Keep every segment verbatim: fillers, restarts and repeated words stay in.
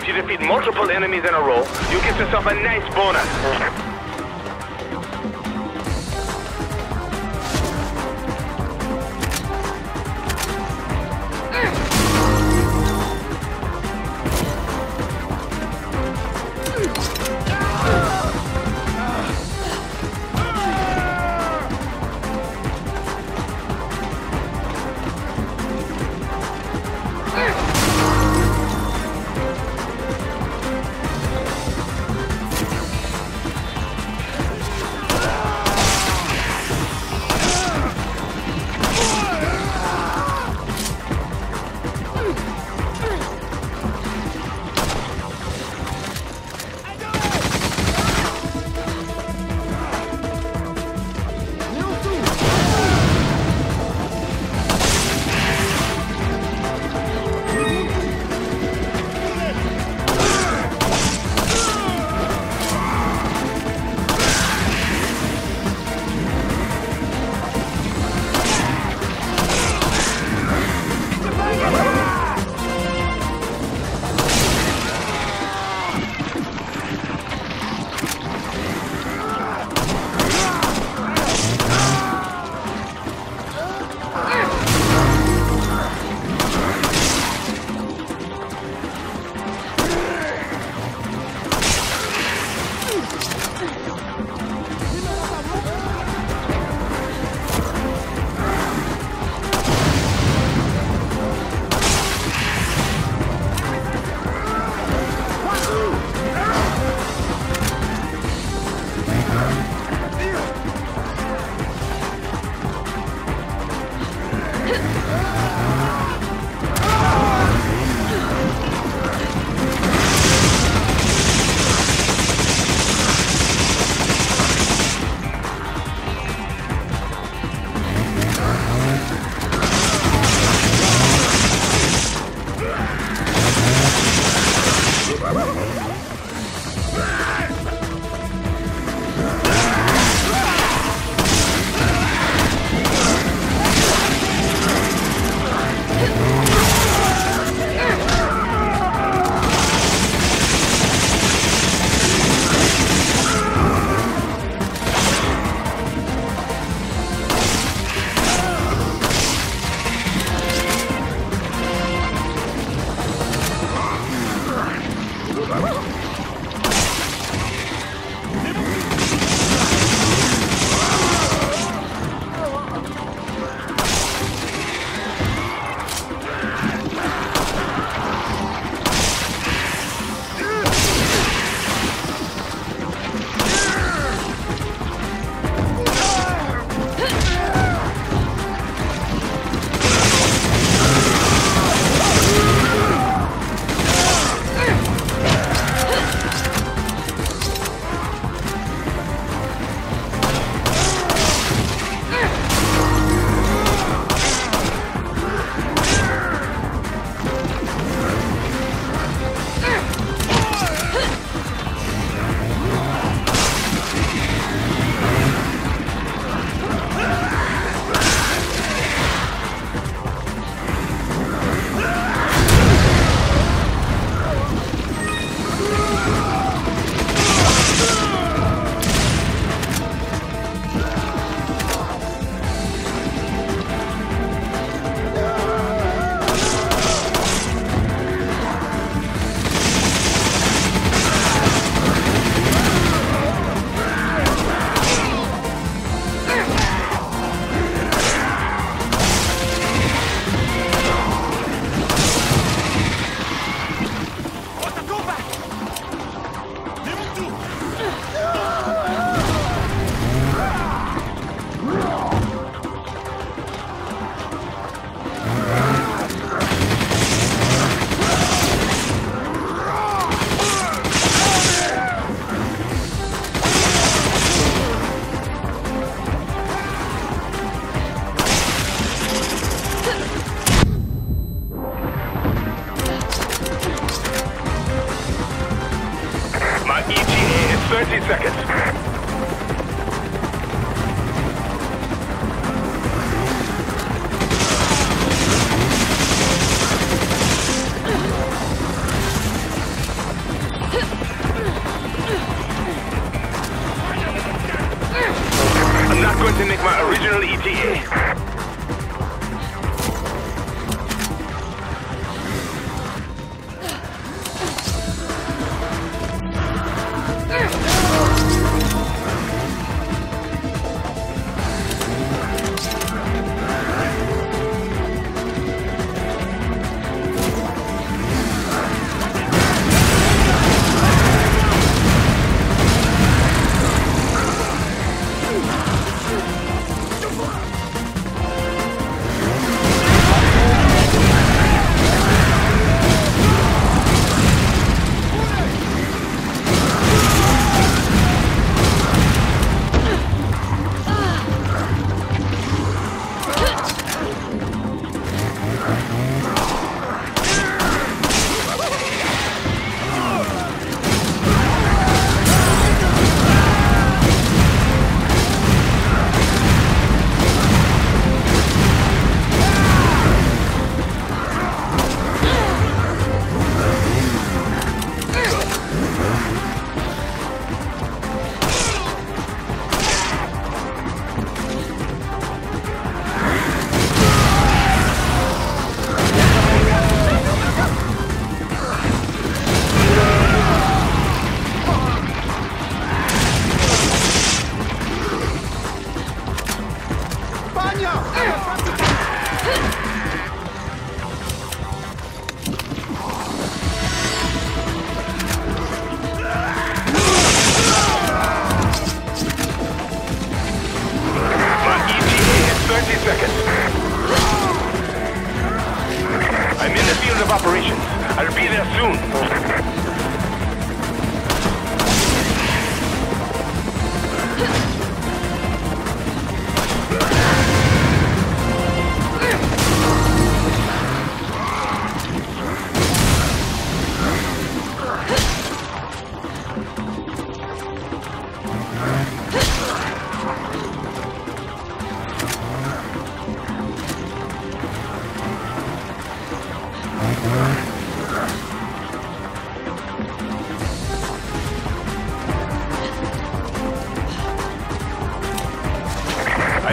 If you defeat multiple enemies in a row, you get yourself a nice bonus.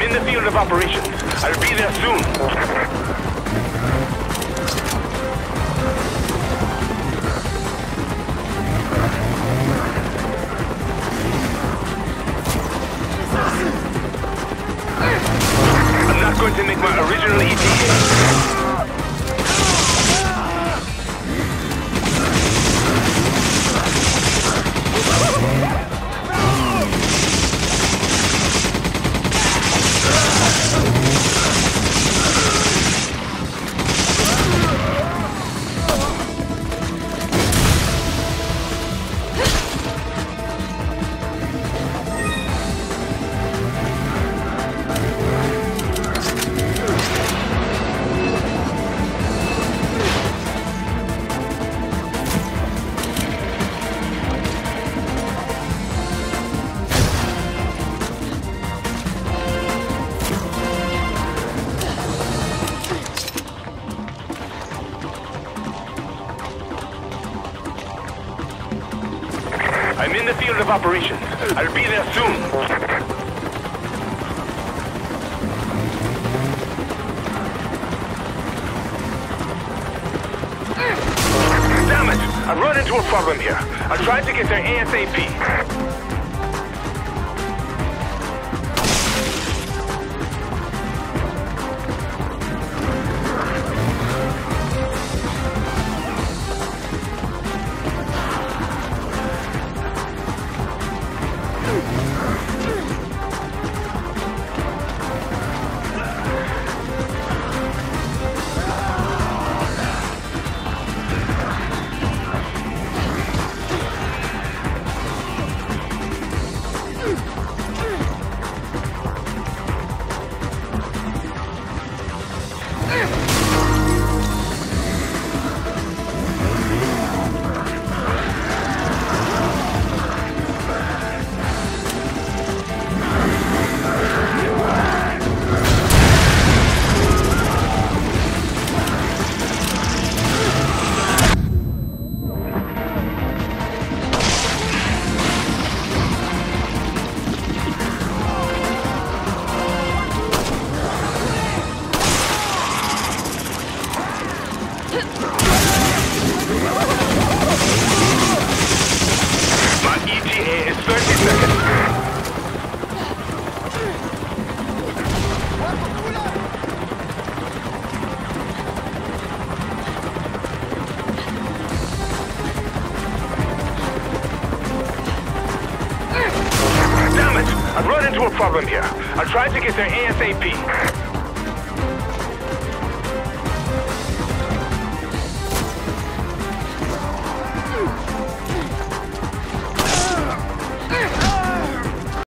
I'm in the field of operations. I'll be there soon. To make my original E T A. I'm in the field of operations. I'll be there soon. Damn it! I've run into a problem here. I'll try to get there ASAP. I've run into a problem here. I'll try to get there ASAP.